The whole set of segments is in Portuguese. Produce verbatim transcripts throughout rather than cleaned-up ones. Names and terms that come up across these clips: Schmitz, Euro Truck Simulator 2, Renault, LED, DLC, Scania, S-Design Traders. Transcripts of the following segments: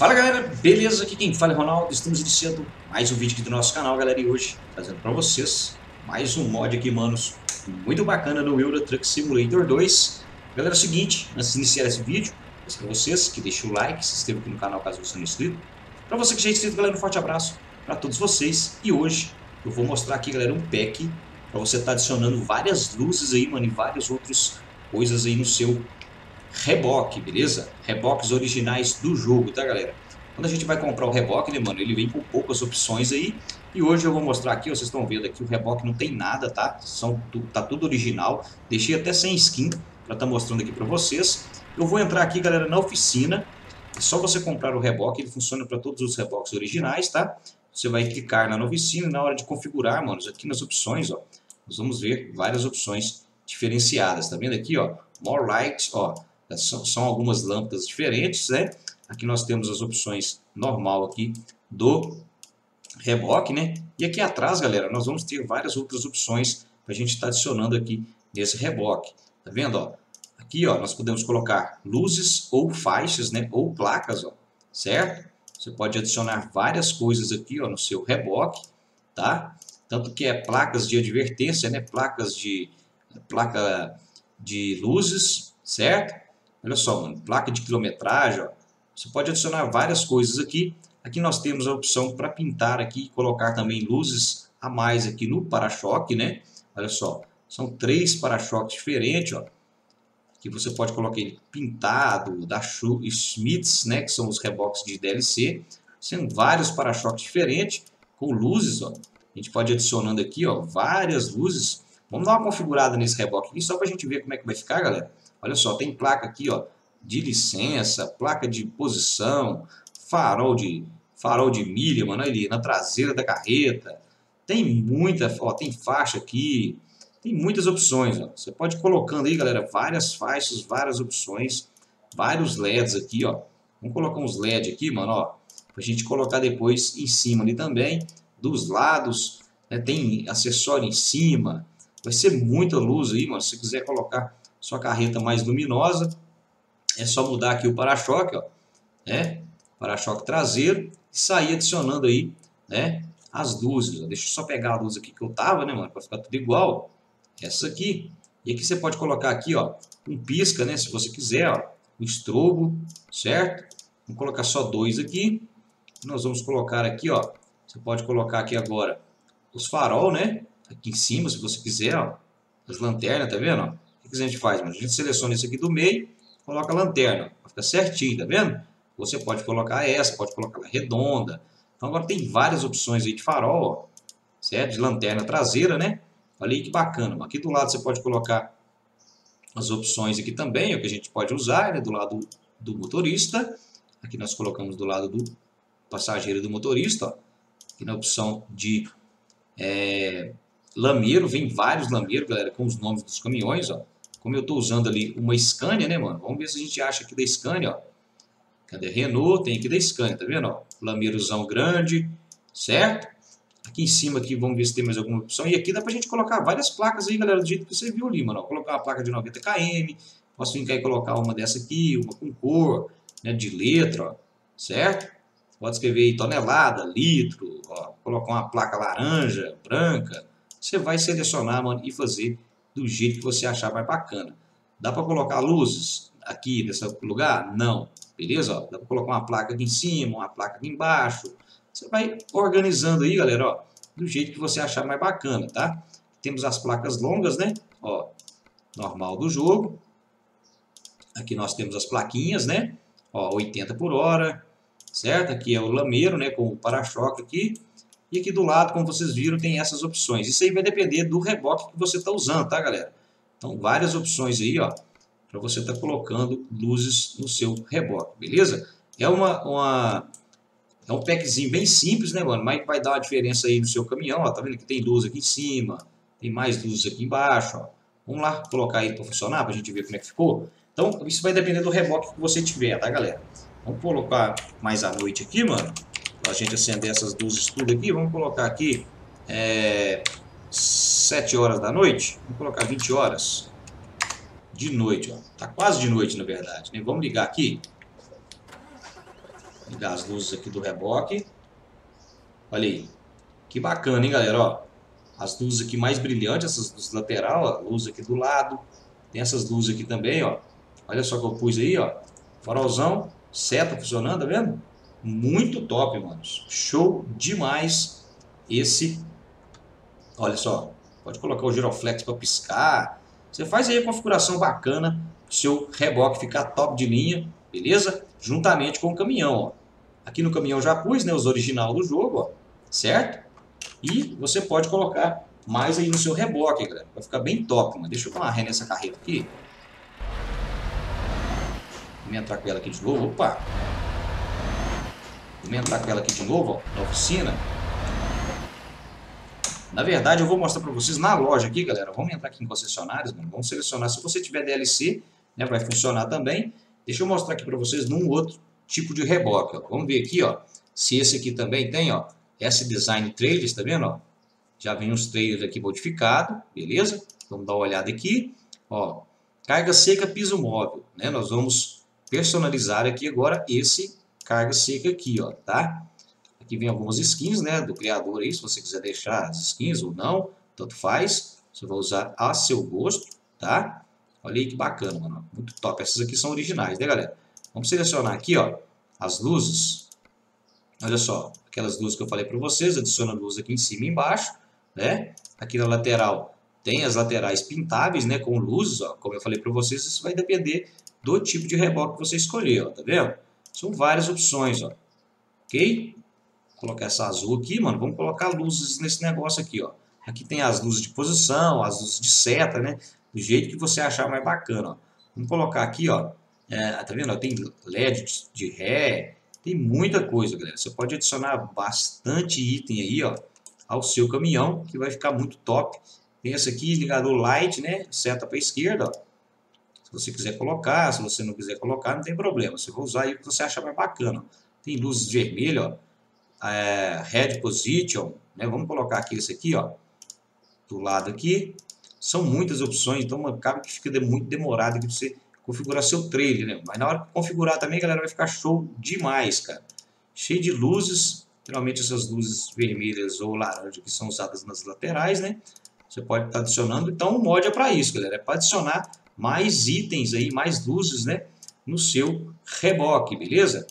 Fala galera, beleza? Aqui quem fala é Ronaldo, estamos iniciando mais um vídeo aqui do nosso canal, galera, e hoje trazendo para vocês mais um mod aqui, manos, muito bacana no Euro Truck Simulator dois. Galera, é o seguinte, antes de iniciar esse vídeo, peço para vocês que deixem o like, se inscrevam aqui no canal caso você não é inscrito. Para você que já é inscrito, galera, um forte abraço para todos vocês. E hoje eu vou mostrar aqui, galera, um pack para você estar adicionando várias luzes aí, mano, e várias outras coisas aí no seu reboque, beleza? Reboques originais do jogo, tá, galera? Quando a gente vai comprar o reboque, né, mano, ele vem com poucas opções aí. E hoje eu vou mostrar aqui, ó, vocês estão vendo aqui, o reboque não tem nada, tá? São, tá tudo original. Deixei até sem skin pra tá mostrando aqui pra vocês. Eu vou entrar aqui, galera, na oficina. É só você comprar o reboque, ele funciona pra todos os reboques originais, tá? Você vai clicar na oficina e na hora de configurar, mano, aqui nas opções, ó, nós vamos ver várias opções diferenciadas, tá vendo aqui, ó? More lights, ó. São, são algumas lâmpadas diferentes, né? Aqui nós temos as opções normal aqui do reboque, né? E aqui atrás, galera, nós vamos ter várias outras opções para a gente estar tá adicionando aqui nesse reboque. Tá vendo, ó? Aqui, ó, nós podemos colocar luzes ou faixas, né? Ou placas, ó, certo? Você pode adicionar várias coisas aqui, ó, no seu reboque, tá? Tanto que é placas de advertência, né? Placas de... placa de luzes, certo? Olha só, mano, placa de quilometragem, ó. Você pode adicionar várias coisas aqui. Aqui nós temos a opção para pintar aqui e colocar também luzes a mais aqui no para-choque, né? Olha só, são três para-choques diferentes, ó. Aqui você pode colocar ele pintado, da Schmitz, né? Que são os reboques de D L C. São vários para-choques diferentes com luzes, ó. A gente pode ir adicionando aqui, ó, várias luzes. Vamos dar uma configurada nesse reboque aqui, só para a gente ver como é que vai ficar, galera. Olha só, tem placa aqui, ó, de licença, placa de posição, farol de, farol de milha, mano, ali na traseira da carreta. Tem muita, ó, tem faixa aqui, tem muitas opções, ó. Você pode ir colocando aí, galera, várias faixas, várias opções, vários L E Ds aqui, ó. Vamos colocar uns L E D aqui, mano, ó, pra gente colocar depois em cima ali também, dos lados, né, tem acessório em cima. Vai ser muita luz aí, mano, se você quiser colocar sua carreta mais luminosa, é só mudar aqui o para-choque, ó, né? Para-choque traseiro e sair adicionando aí, né, as luzes, ó. Deixa eu só pegar a luz aqui que eu tava, né, mano, para ficar tudo igual. Essa aqui. E aqui você pode colocar aqui, ó, um pisca, né, se você quiser, ó, um estrobo, certo? Vamos colocar só dois aqui. Nós vamos colocar aqui, ó, você pode colocar aqui agora os farol, né, aqui em cima, se você quiser, ó, as lanternas, tá vendo, ó? O que a gente faz, mano? A gente seleciona esse aqui do meio, coloca a lanterna, ó, fica certinho, tá vendo? Você pode colocar essa, pode colocar ela redonda. Então agora tem várias opções aí de farol, ó, certo? De lanterna traseira, né? Olha aí que bacana, mano. Aqui do lado você pode colocar as opções aqui também, o que a gente pode usar, né? Do lado do motorista. Aqui nós colocamos do lado do passageiro e do motorista, ó. Aqui na opção de é, lameiro, vem vários lameiros, galera, com os nomes dos caminhões, ó. Como eu estou usando ali uma Scania, né, mano? Vamos ver se a gente acha aqui da Scania, ó. Cadê? Renault, tem aqui da Scania, tá vendo, ó? Lameirozão grande, certo? Aqui em cima, aqui, vamos ver se tem mais alguma opção. E aqui dá pra gente colocar várias placas aí, galera, do jeito que você viu ali, mano. Ó, colocar uma placa de noventa quilômetros, posso vir cá e colocar uma dessa aqui, uma com cor, né, de letra, ó, certo? Pode escrever aí tonelada, litro, ó. Colocar uma placa laranja, branca. Você vai selecionar, mano, e fazer do jeito que você achar mais bacana. Dá para colocar luzes aqui nesse lugar? Não. Beleza? Ó, dá para colocar uma placa aqui em cima, uma placa aqui embaixo. Você vai organizando aí, galera, ó, do jeito que você achar mais bacana, tá? Temos as placas longas, né? Ó, normal do jogo. Aqui nós temos as plaquinhas, né? Ó, oitenta por hora, certo? Aqui é o lameiro, né? Com o para-choque aqui. E aqui do lado, como vocês viram, tem essas opções. Isso aí vai depender do reboque que você está usando, tá, galera? Então, várias opções aí, ó, para você estar tá colocando luzes no seu reboque, beleza? É, uma, uma, é um packzinho bem simples, né, mano? Mas vai dar uma diferença aí no seu caminhão, ó. Tá vendo que tem luz aqui em cima, tem mais luzes aqui embaixo, ó. Vamos lá colocar aí para funcionar, para a gente ver como é que ficou. Então, isso vai depender do reboque que você tiver, tá, galera? Vamos colocar mais à noite aqui, mano. A gente acender essas luzes tudo aqui, vamos colocar aqui é, sete horas da noite, vamos colocar vinte horas de noite, ó. Tá quase de noite, na verdade, né? Vamos ligar aqui, ligar as luzes aqui do reboque. Olha aí. Que bacana, hein, galera? Ó, as luzes aqui mais brilhantes, essas luzes lateral, ó, luz aqui do lado. Tem essas luzes aqui também, ó. Olha só que eu pus aí, ó. Farolzão, seta funcionando, tá vendo? Muito top, mano. Show demais esse. Olha só. Pode colocar o giroflex para piscar. Você faz aí a configuração bacana pro seu reboque ficar top de linha, beleza? Juntamente com o caminhão, ó. Aqui no caminhão já pus, né, os original do jogo, ó. Certo? E você pode colocar mais aí no seu reboque, galera. Vai ficar bem top, mano. Deixa eu dar uma ré nessa carreta aqui. Vou entrar com ela aqui de novo. Opa! Vou entrar com ela aqui de novo, ó, na oficina. Na verdade, eu vou mostrar para vocês na loja aqui, galera. Vamos entrar aqui em concessionárias, mano. Vamos selecionar. Se você tiver D L C, né, vai funcionar também. Deixa eu mostrar aqui para vocês num outro tipo de reboque, ó. Vamos ver aqui, ó, se esse aqui também tem, ó. S-Design Traders, tá vendo, ó? Já vem os trailers aqui modificados, beleza? Vamos dar uma olhada aqui, ó. Carga seca, piso móvel, né? Nós vamos personalizar aqui agora esse carga seca aqui, ó, tá? Aqui vem algumas skins, né, do criador aí, se você quiser deixar as skins ou não, tanto faz. Você vai usar a seu gosto, tá? Olha aí que bacana, mano. Muito top. Essas aqui são originais, né, galera? Vamos selecionar aqui, ó, as luzes. Olha só, aquelas luzes que eu falei para vocês, adiciona luz aqui em cima e embaixo, né? Aqui na lateral tem as laterais pintáveis, né, com luzes, ó, como eu falei para vocês, isso vai depender do tipo de reboque que você escolher, ó, tá vendo? São várias opções, ó. OK? Vou colocar essa azul aqui, mano, vamos colocar luzes nesse negócio aqui, ó. Aqui tem as luzes de posição, as luzes de seta, né, do jeito que você achar mais bacana, ó. Vamos colocar aqui, ó, é, tá vendo? Tem L E D de ré. Tem muita coisa, galera. Você pode adicionar bastante item aí, ó, ao seu caminhão, que vai ficar muito top. Tem essa aqui, ligador light, né? Seta para a esquerda, ó. Se você quiser colocar, se você não quiser colocar, não tem problema. Você vai usar aí o que você achar mais bacana. Tem luzes vermelhas, ó. É, red position, né? Vamos colocar aqui esse aqui, ó. Do lado aqui. São muitas opções, então acaba que fica muito demorado aqui pra você configurar seu trailer, né? Mas na hora que configurar também, galera, vai ficar show demais, cara. Cheio de luzes. Geralmente essas luzes vermelhas ou laranja que são usadas nas laterais, né? Você pode estar adicionando. Então o mod é para isso, galera. É para adicionar mais itens aí, mais luzes, né, no seu reboque, beleza?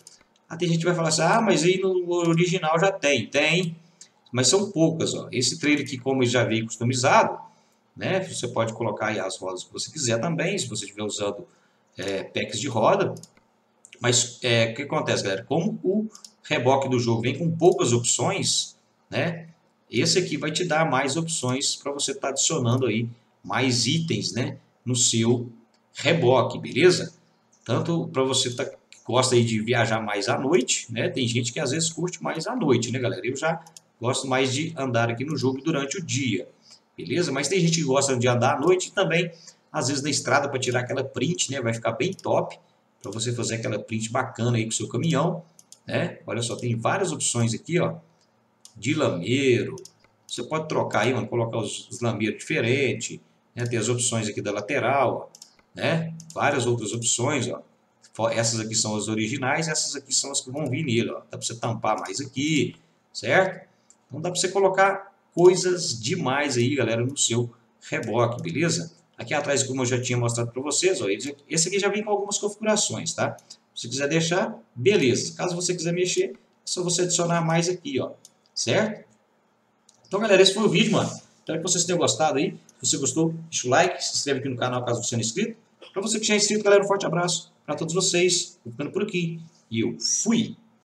Ah, tem gente que vai falar assim, ah, mas aí no original já tem. Tem, mas são poucas, ó. Esse trailer aqui, como já veio customizado, né, você pode colocar aí as rodas que você quiser também, se você estiver usando É, packs de roda. Mas é, o que acontece, galera? Como o reboque do jogo vem com poucas opções, né, esse aqui vai te dar mais opções para você estar tá adicionando aí mais itens, né, no seu reboque, beleza? Tanto para você tá, que gosta aí de viajar mais à noite, né? Tem gente que às vezes curte mais à noite, né, galera? Eu já gosto mais de andar aqui no jogo durante o dia, beleza? Mas tem gente que gosta de andar à noite também. Às vezes na estrada para tirar aquela print, né? Vai ficar bem top para você fazer aquela print bacana aí com o seu caminhão, né? Olha só, tem várias opções aqui, ó, de lameiro. Você pode trocar aí, mano, colocar os, os lameiros diferentes, né? Tem as opções aqui da lateral, ó, né? Várias outras opções, ó. Essas aqui são as originais, essas aqui são as que vão vir nele, ó. Dá para você tampar mais aqui, certo? Então dá para você colocar coisas demais aí, galera, no seu reboque, beleza? Aqui atrás, como eu já tinha mostrado para vocês, ó, esse aqui já vem com algumas configurações, tá? Se quiser deixar, beleza. Caso você quiser mexer, é só você adicionar mais aqui, ó, certo? Então, galera, esse foi o vídeo, mano. Espero que vocês tenham gostado aí. Se você gostou, deixa o like, se inscreve aqui no canal caso você não é inscrito. Para você que já é inscrito, galera, um forte abraço para todos vocês. Vou ficando por aqui e eu fui!